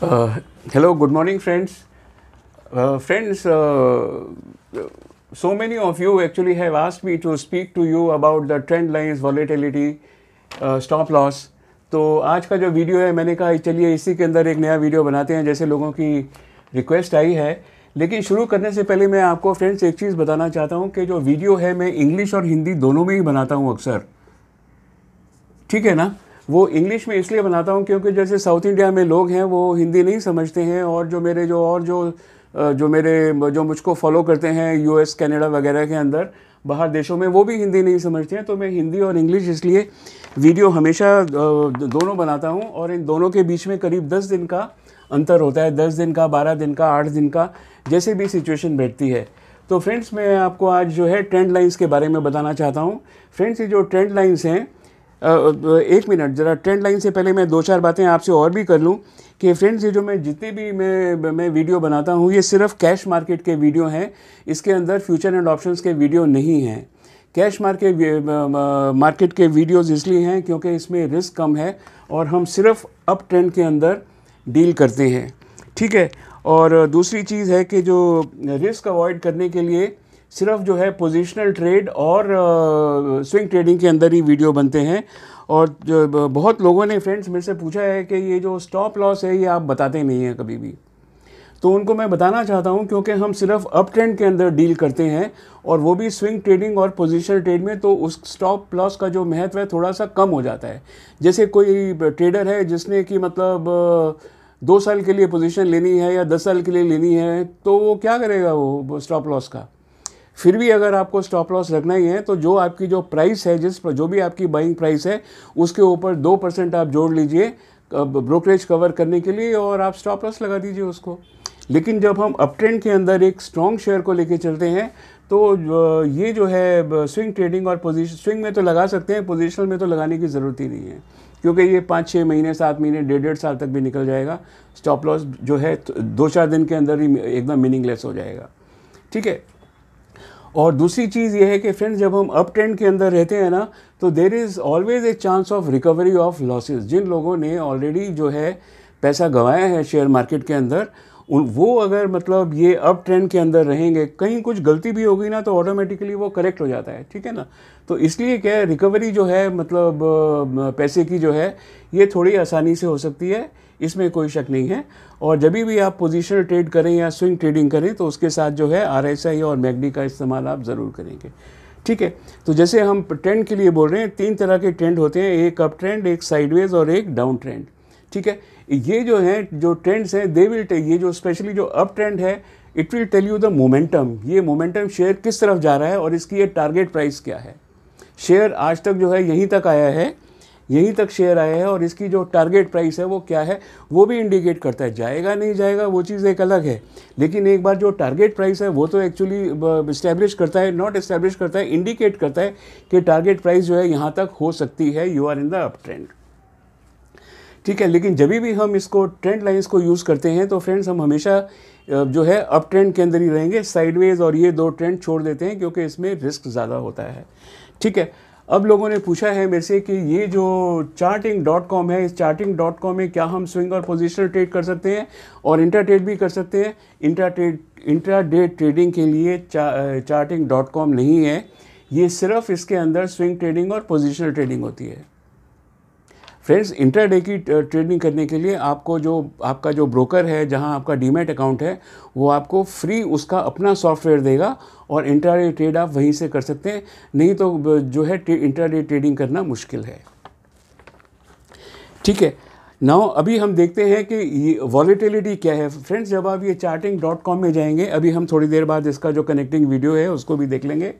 Hello, good morning friends. So many of you actually have asked me to speak to you about the trend lines, volatility, stop loss. तो आज का जो video है मैंने कहा चलिए इसी के अंदर एक नया वीडियो बनाते हैं जैसे लोगों की रिक्वेस्ट आई है। लेकिन शुरू करने से पहले मैं आपको फ्रेंड्स एक चीज़ बताना चाहता हूँ कि जो वीडियो है मैं इंग्लिश और हिंदी दोनों में ही बनाता हूँ अक्सर, ठीक है ना। वो इंग्लिश में इसलिए बनाता हूँ क्योंकि जैसे साउथ इंडिया में लोग हैं वो हिंदी नहीं समझते हैं और जो मुझको फॉलो करते हैं यूएस कनाडा वगैरह के अंदर बाहर देशों में वो भी हिंदी नहीं समझते हैं। तो मैं हिंदी और इंग्लिश इसलिए वीडियो हमेशा दोनों बनाता हूँ और इन दोनों के बीच में करीब 10 दिन का अंतर होता है, 10 दिन का, 12 दिन का, 8 दिन का, जैसे भी सिचुएशन बैठती है। तो फ्रेंड्स मैं आपको आज जो है ट्रेंड लाइन्स के बारे में बताना चाहता हूँ। फ्रेंड्स ये जो ट्रेंड लाइन्स हैं, एक मिनट ज़रा, ट्रेंड लाइन से पहले मैं दो चार बातें आपसे और भी कर लूँ कि फ्रेंड्स ये जो मैं जितने भी मैं वीडियो बनाता हूँ ये सिर्फ कैश मार्केट के वीडियो हैं, इसके अंदर फ्यूचर एंड ऑप्शंस के वीडियो नहीं हैं। कैश मार्केट के वीडियोस इसलिए हैं क्योंकि इसमें रिस्क कम है और हम सिर्फ अप ट्रेंड के अंदर डील करते हैं, ठीक है। और दूसरी चीज़ है कि जो रिस्क अवॉइड करने के लिए सिर्फ जो है पोजिशनल ट्रेड और स्विंग ट्रेडिंग के अंदर ही वीडियो बनते हैं। और जो बहुत लोगों ने फ्रेंड्स मेरे से पूछा है कि ये जो स्टॉप लॉस है ये आप बताते नहीं हैं कभी भी, तो उनको मैं बताना चाहता हूं क्योंकि हम सिर्फ अप ट्रेंड के अंदर डील करते हैं और वो भी स्विंग ट्रेडिंग और पोजिशनल ट्रेड में, तो उस स्टॉप लॉस का जो महत्व है थोड़ा सा कम हो जाता है। जैसे कोई ट्रेडर है जिसने कि मतलब 2 साल के लिए पोजिशन लेनी है या 10 साल के लिए लेनी है, तो वो क्या करेगा वो स्टॉप लॉस का। फिर भी अगर आपको स्टॉप लॉस रखना ही है तो जो आपकी जो प्राइस है, जिस जो भी आपकी बाइंग प्राइस है उसके ऊपर 2% आप जोड़ लीजिए ब्रोकरेज कवर करने के लिए और आप स्टॉप लॉस लगा दीजिए उसको। लेकिन जब हम अप ट्रेंड के अंदर एक स्ट्रॉन्ग शेयर को लेके चलते हैं तो ये जो है स्विंग ट्रेडिंग और पोजीशन, स्विंग में तो लगा सकते हैं, पोजिशनल में तो लगाने की ज़रूरत ही नहीं है क्योंकि ये 5-6 महीने, 7 महीने, 1.5 साल तक भी निकल जाएगा। स्टॉप लॉस जो है 2-4 दिन के अंदर ही एकदम मीनिंगलेस हो जाएगा, ठीक है। और दूसरी चीज़ ये है कि फ्रेंड्स जब हम अप ट्रेंड के अंदर रहते हैं ना तो there is always a chance of recovery of losses. जिन लोगों ने ऑलरेडी जो है पैसा गंवाया है शेयर मार्केट के अंदर वो अगर मतलब ये अप ट्रेंड के अंदर रहेंगे, कहीं कुछ गलती भी होगी ना तो ऑटोमेटिकली वो करेक्ट हो जाता है, ठीक है ना। तो इसलिए क्या रिकवरी जो है मतलब पैसे की जो है ये थोड़ी आसानी से हो सकती है, इसमें कोई शक नहीं है। और जब भी आप पोजीशनल ट्रेड करें या स्विंग ट्रेडिंग करें तो उसके साथ जो है RSI और MACD का इस्तेमाल आप ज़रूर करेंगे, ठीक है। तो जैसे हम ट्रेंड के लिए बोल रहे हैं, 3 तरह के ट्रेंड होते हैं, एक अप ट्रेंड, एक साइडवेज और एक डाउन ट्रेंड, ठीक है। ये जो है जो ट्रेंड्स हैं दे विल ये जो स्पेशली जो अप ट्रेंड है it will tell you the momentum, ये मोमेंटम शेयर किस तरफ जा रहा है और इसकी ये टारगेट प्राइस क्या है। शेयर आज तक जो है यहीं तक आया है, यहीं तक शेयर आया है और इसकी जो टारगेट प्राइस है वो क्या है वो भी इंडिकेट करता है। जाएगा नहीं जाएगा वो चीज़ एक अलग है, लेकिन एक बार जो टारगेट प्राइस है वो तो एक्चुअली इस्टेब्लिश करता है, नॉट इस्टेब्लिश करता है, इंडिकेट करता है कि टारगेट प्राइस जो है यहाँ तक हो सकती है, you are in the up trend, ठीक है। लेकिन जब भी हम इसको ट्रेंड लाइन्स को यूज़ करते हैं तो फ्रेंड्स हम हमेशा जो है अप ट्रेंड के अंदर ही रहेंगे, साइडवेज और ये 2 ट्रेंड छोड़ देते हैं क्योंकि इसमें रिस्क ज़्यादा होता है, ठीक है। अब लोगों ने पूछा है मेरे से कि ये जो charting.com है, इस charting.com में क्या हम स्विंग और पोजिशनल ट्रेड कर सकते हैं और इंट्रा ट्रेड भी कर सकते हैं। इंट्रा डे ट्रेडिंग के लिए charting.com नहीं है, ये सिर्फ इसके अंदर स्विंग ट्रेडिंग और पोजिशनल ट्रेडिंग होती है। फ्रेंड्स इंट्राडे की ट्रेडिंग करने के लिए आपको जो आपका जो ब्रोकर है जहां आपका डीमैट अकाउंट है वो आपको फ्री उसका अपना सॉफ्टवेयर देगा और इंट्राडे ट्रेड आप वहीं से कर सकते हैं, नहीं तो जो है इंट्राडे ट्रेडिंग करना मुश्किल है, ठीक है। नाउ अभी हम देखते हैं कि वॉलीटिलिटी क्या है। फ्रेंड्स जब आप ये charting.com में जाएंगे, अभी हम थोड़ी देर बाद इसका जो कनेक्टिंग वीडियो है उसको भी देख लेंगे।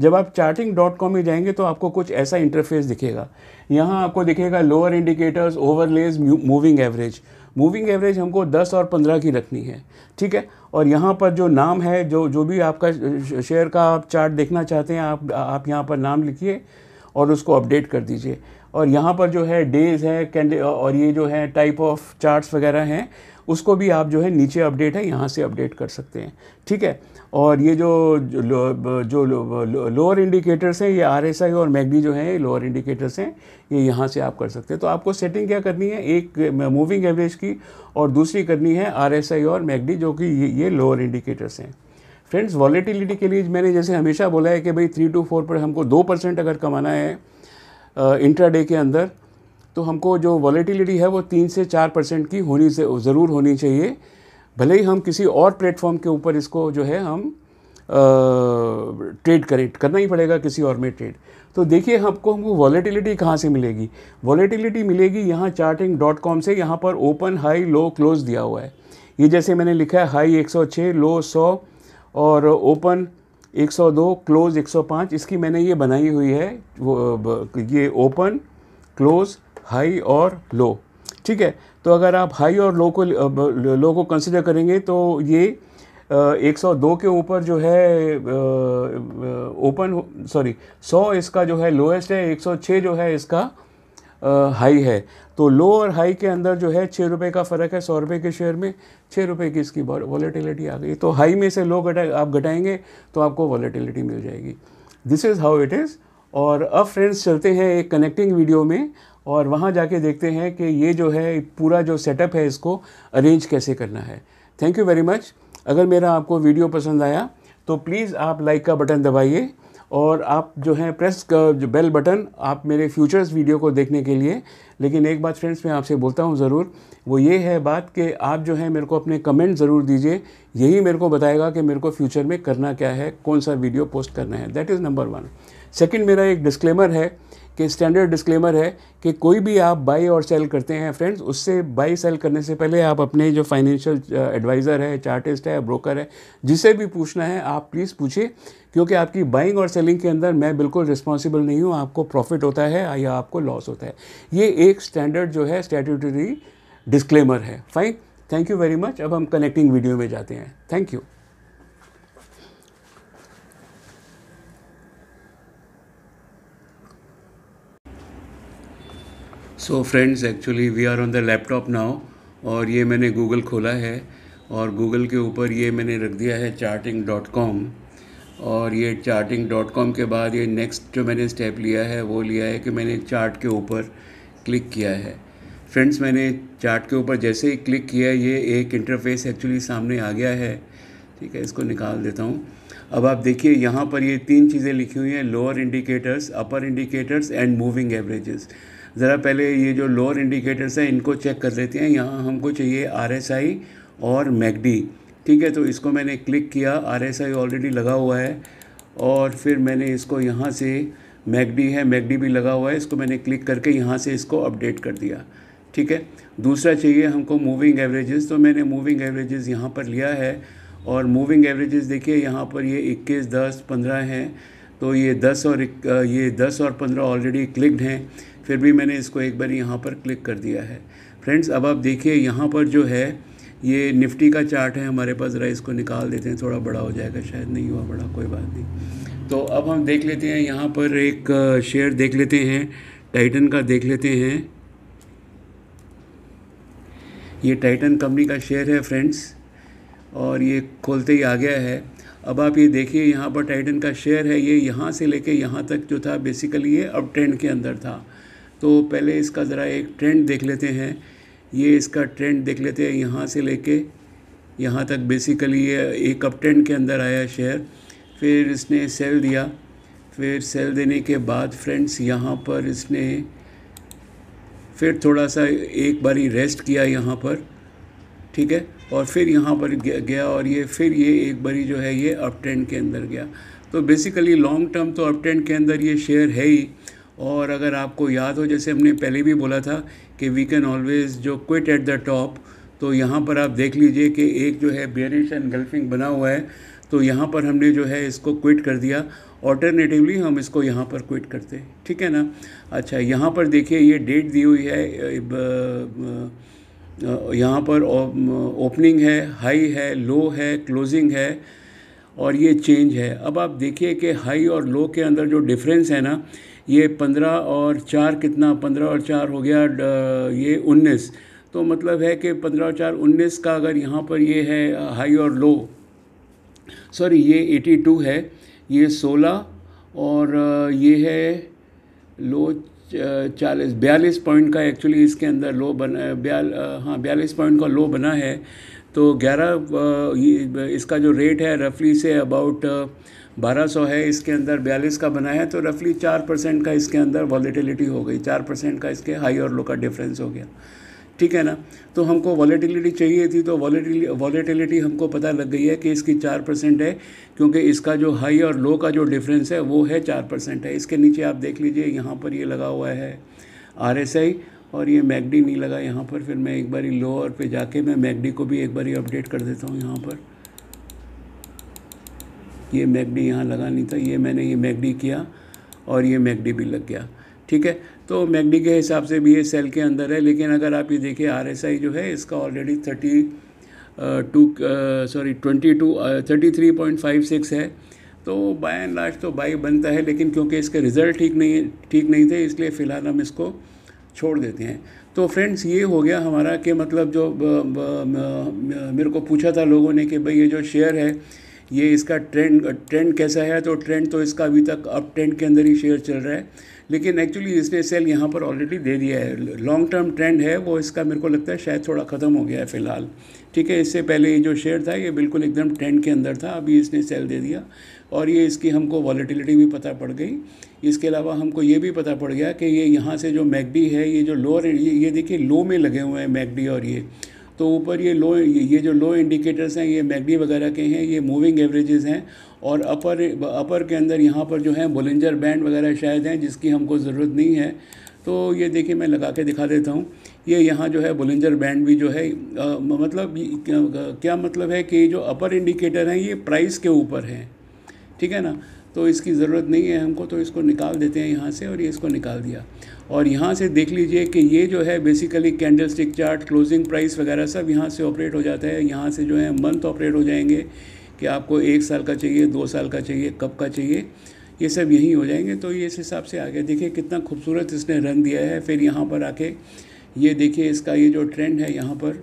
जब आप charting.com में जाएंगे तो आपको कुछ ऐसा इंटरफेस दिखेगा, यहाँ आपको दिखेगा lower indicators, overlays, moving average. Moving average हमको 10 और 15 की रखनी है, ठीक है। और यहाँ पर जो नाम है जो भी आपका शेयर का आप चार्ट देखना चाहते हैं आप यहाँ पर नाम लिखिए और उसको अपडेट कर दीजिए। और यहाँ पर जो है डेज़ है, कैंडल और ये जो है टाइप ऑफ चार्ट्स वगैरह हैं उसको भी आप जो है नीचे अपडेट है यहाँ से अपडेट कर सकते हैं, ठीक है। और ये जो लोअर इंडिकेटर्स हैं ये RSI और MACD जो है लोअर इंडिकेटर्स हैं, ये यहाँ से आप कर सकते हैं। तो आपको सेटिंग क्या करनी है, एक मूविंग एवरेज की और दूसरी करनी है RSI और MACD जो कि ये लोअर इंडिकेटर्स हैं। फ्रेंड्स, वॉलेटिलिटी के लिए मैंने जैसे हमेशा बोला है कि भाई 3 to 4 पर हमको 2% अगर कमाना है इंट्राडे के अंदर, तो हमको जो वॉलेटिलिटी है वो 3 से 4% की ज़रूर होनी चाहिए। भले ही हम किसी और प्लेटफॉर्म के ऊपर इसको जो है हम ट्रेड करें, करना ही पड़ेगा किसी और में ट्रेड। तो देखिए हमको वॉलेटिलिटी कहाँ से मिलेगी, वॉलेटिलिटी मिलेगी यहाँ charting.com से। यहाँ पर ओपन हाई लो क्लोज़ दिया हुआ है, ये जैसे मैंने लिखा है हाई 106 लो 100 और ओपन 102 क्लोज़ 105, इसकी मैंने ये बनाई हुई है, ये ओपन क्लोज़ हाई और लो, ठीक है। तो अगर आप हाई और लो को कंसिडर करेंगे तो ये 102 के ऊपर जो है ओपन 100 इसका जो है लोएस्ट है, 106 जो है इसका हाई है। तो लो और हाई के अंदर जो है ₹6 का फ़र्क है, ₹100 के शेयर में ₹6 की इसकी वॉलेटिलिटी आ गई। तो हाई में से लो आप घटाएंगे तो आपको वॉलेटिलिटी मिल जाएगी। This is how it is. और अब फ्रेंड्स चलते हैं एक कनेक्टिंग वीडियो में और वहाँ जाके देखते हैं कि ये जो है पूरा जो सेटअप है इसको अरेंज कैसे करना है। Thank you very much. अगर मेरा आपको वीडियो पसंद आया तो प्लीज़ आप लाइक का बटन दबाइए और आप जो है प्रेस कर जो बेल बटन आप मेरे फ्यूचर्स वीडियो को देखने के लिए। लेकिन एक बात फ्रेंड्स मैं आपसे बोलता हूँ ज़रूर, वो ये है बात कि आप जो है मेरे को अपने कमेंट ज़रूर दीजिए, यही मेरे को बताएगा कि मेरे को फ्यूचर में करना क्या है, कौन सा वीडियो पोस्ट करना है। That is number 1। सेकेंड, मेरा एक डिस्क्लेमर है कि स्टैंडर्ड डिस्क्लेमर है कि कोई भी आप बाई और सेल करते हैं फ्रेंड्स, उससे बाई सेल करने से पहले आप अपने जो फाइनेंशियल एडवाइज़र है, चार्टिस्ट है, ब्रोकर है, जिसे भी पूछना है आप प्लीज़ पूछिए, क्योंकि आपकी बाइंग और सेलिंग के अंदर मैं बिल्कुल रिस्पॉन्सिबल नहीं हूँ। आपको प्रॉफिट होता है या आपको लॉस होता है, ये एक स्टैंडर्ड जो है स्टैट्यूटरी डिस्क्लेमर है। Fine, thank you very much. अब हम कनेक्टिंग वीडियो में जाते हैं। Thank you. So friends, actually we are on the laptop now और ये मैंने गूगल खोला है और गूगल के ऊपर ये मैंने रख दिया है charting.com और ये charting.com के बाद ये नेक्स्ट जो मैंने स्टेप लिया है वो लिया है कि मैंने चार्ट के ऊपर क्लिक किया है। फ्रेंड्स, मैंने चार्ट के ऊपर जैसे ही क्लिक किया ये एक इंटरफेस एक्चुअली सामने आ गया है, ठीक है। इसको निकाल देता हूँ। अब आप देखिए यहाँ पर ये 3 चीज़ें लिखी हुई हैं, lower indicators, upper indicators and moving averages. ज़रा पहले ये जो लोअर इंडिकेटर्स हैं इनको चेक कर लेते हैं। यहाँ हमको चाहिए RSI और MACD, ठीक है। तो इसको मैंने क्लिक किया, RSI ऑलरेडी लगा हुआ है और फिर मैंने इसको यहाँ से MACD है, MACD भी लगा हुआ है, इसको मैंने क्लिक करके यहाँ से इसको अपडेट कर दिया, ठीक है। दूसरा चाहिए हमको मूविंग एवरेजेस, तो मैंने मूविंग एवरेजेस यहाँ पर लिया है और मूविंग एवरेजेस देखिए यहाँ पर ये 21, 10, 15 हैं। तो ये 10 और 15 ऑलरेडी क्लिक्ड हैं, फिर भी मैंने इसको एक बार यहाँ पर क्लिक कर दिया है। फ्रेंड्स, अब आप देखिए यहाँ पर जो है ये निफ्टी का चार्ट है हमारे पास। ज़रा इसको निकाल देते हैं, थोड़ा बड़ा हो जाएगा, शायद नहीं हुआ बड़ा, कोई बात नहीं। तो अब हम देख लेते हैं, यहाँ पर एक शेयर देख लेते हैं, टाइटन का देख लेते हैं। ये टाइटन कंपनी का शेयर है फ्रेंड्स और ये खोलते ही आ गया है। अब आप ये देखिए यहाँ पर टाइटन का शेयर है, ये यहाँ से लेके यहाँ तक जो था बेसिकली ये अब ट्रेंड के अंदर था। तो पहले इसका ज़रा एक ट्रेंड देख लेते हैं, ये इसका ट्रेंड देख लेते हैं। यहाँ से लेके यहाँ तक बेसिकली ये एक अप ट्रेंड के अंदर आया शेयर, फिर इसने सेल दिया, फिर सेल देने के बाद फ्रेंड्स यहाँ पर इसने फिर थोड़ा सा एक बारी रेस्ट किया यहाँ पर, ठीक है, और फिर यहाँ पर गया और ये फिर ये एक बारी जो है ये अप ट्रेंड के अंदर गया। तो बेसिकली लॉन्ग टर्म तो अप ट्रेंड के अंदर ये शेयर है ही। और अगर आपको याद हो, जैसे हमने पहले भी बोला था कि वी कैन ऑलवेज जो क्विट एट द टॉप, तो यहाँ पर आप देख लीजिए कि एक जो है बेयरिश एनगल्फिंग बना हुआ है, तो यहाँ पर हमने जो है इसको क्विट कर दिया। ऑल्टरनेटिवली हम इसको यहाँ पर क्विट करते हैं, ठीक है ना। अच्छा, यहाँ पर देखिए ये डेट दी हुई है, यहाँ पर ओपनिंग है, हाई है, लो है, क्लोजिंग है और ये चेंज है। अब आप देखिए कि हाई और लो के अंदर जो डिफरेंस है ना, ये 15 और 4 कितना, 15 और 4 हो गया ये 19। तो मतलब है कि 15/4/19 का अगर यहाँ पर ये है हाई और लो, सॉरी ये 82 है, ये 16 और ये है लो 42 पॉइंट का, एक्चुअली इसके अंदर लो बना 42 पॉइंट का लो बना है। तो 11 इसका जो रेट है रफली से अबाउट 1200 है, इसके अंदर 42 का बना है, तो रफली 4% का इसके अंदर वॉलेटिलिटी हो गई, 4% का इसके हाई और लो का डिफरेंस हो गया, ठीक है ना। तो हमको वॉलेटिलिटी चाहिए थी, तो वॉलेटिलिटी हमको पता लग गई है कि इसकी 4% है, क्योंकि इसका जो हाई और लो का जो डिफरेंस है वो है 4% है। इसके नीचे आप देख लीजिए यहाँ पर ये लगा हुआ है RSI और ये मैगडी नहीं लगा यहाँ पर। फिर मैं एक बारी लोअर पे जाके मैं मैगडी को भी एक बारी अपडेट कर देता हूँ। यहाँ पर ये मैगडी यहाँ लगा नहीं था, ये मैंने ये मैगडी किया और ये मैगडी भी लग गया, ठीक है। तो मैगडी के हिसाब से भी ये सेल के अंदर है, लेकिन अगर आप ये देखिए RSI जो है इसका ऑलरेडी 33.56 है, तो बाय एंड लार्ज तो बाई बनता है, लेकिन क्योंकि इसके रिज़ल्ट ठीक नहीं थे इसलिए फ़िलहाल हम इसको छोड़ देते हैं। तो फ्रेंड्स ये हो गया हमारा कि मतलब जो मेरे को पूछा था लोगों ने कि भाई ये जो शेयर है ये इसका ट्रेंड कैसा है, तो ट्रेंड तो इसका अभी तक अप ट्रेंड के अंदर ही शेयर चल रहा है, लेकिन एक्चुअली इसने सेल यहाँ पर ऑलरेडी दे दिया है। लॉन्ग टर्म ट्रेंड है वो इसका मेरे को लगता है शायद थोड़ा ख़त्म हो गया है फ़िलहाल, ठीक है। इससे पहले ये जो शेयर था ये बिल्कुल एकदम ट्रेंड के अंदर था, अभी इसने सेल दे दिया और ये इसकी हमको वॉलेटिलिटी भी पता पड़ गई। इसके अलावा हमको ये भी पता पड़ गया कि ये यहाँ से जो मैगडी है ये जो लोअर, ये देखिए लो में लगे हुए हैं मैगडी, और ये तो ऊपर ये लो, ये जो लो इंडिकेटर्स हैं ये मैगडी वगैरह के हैं, ये मूविंग एवरेजेस हैं, और अपर के अंदर यहाँ पर जो है बोलिंजर बैंड वगैरह शायद हैं जिसकी हमको ज़रूरत नहीं है। तो ये देखिए मैं लगा के दिखा देता हूँ, ये यहाँ जो है बोलिंजर बैंड भी जो है मतलब क्या मतलब है कि जो अपर इंडिकेटर हैं ये प्राइस के ऊपर हैं, ठीक है ना। तो इसकी ज़रूरत नहीं है हमको, तो इसको निकाल देते हैं यहाँ से, और ये इसको निकाल दिया। और यहाँ से देख लीजिए कि ये जो है basically candlestick chart, closing price वगैरह सब यहाँ से ऑपरेट हो जाता है। यहाँ से जो है मंथ ऑपरेट हो जाएंगे कि आपको 1 साल का चाहिए, 2 साल का चाहिए, कब का चाहिए, ये सब यहीं हो जाएंगे। तो ये इस हिसाब से आगे देखिए कितना खूबसूरत इसने रंग दिया है। फिर यहाँ पर आके ये देखिए इसका ये जो ट्रेंड है यहाँ पर,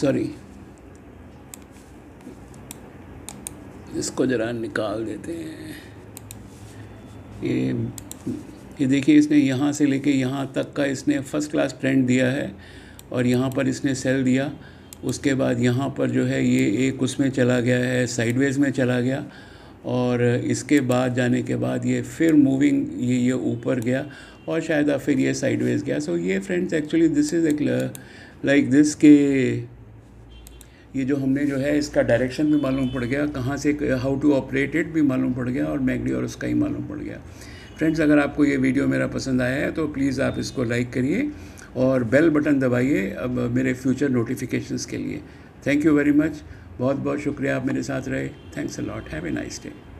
सॉरी इसको ज़रा निकाल देते हैं, ये देखिए इसने यहाँ से लेके यहाँ तक का इसने फर्स्ट क्लास ट्रेंड दिया है, और यहाँ पर इसने सेल दिया। उसके बाद यहाँ पर जो है ये एक उसमें चला गया है, साइडवेज में चला गया, और इसके बाद जाने के बाद ये फिर मूविंग ये ऊपर गया, और शायद अब फिर ये साइडवेज गया। सो ये friends actually this is like this के ये जो हमने जो है इसका डायरेक्शन भी मालूम पड़ गया, कहाँ से हाउ टू ऑपरेट इट भी मालूम पड़ गया, और मैगडी और उसका ही मालूम पड़ गया। फ्रेंड्स अगर आपको ये वीडियो मेरा पसंद आया है तो प्लीज़ आप इसको लाइक करिए और बेल बटन दबाइए अब मेरे फ्यूचर नोटिफिकेशंस के लिए। थैंक यू वेरी मच, बहुत बहुत शुक्रिया आप मेरे साथ रहे। Thanks a lot, have a nice day.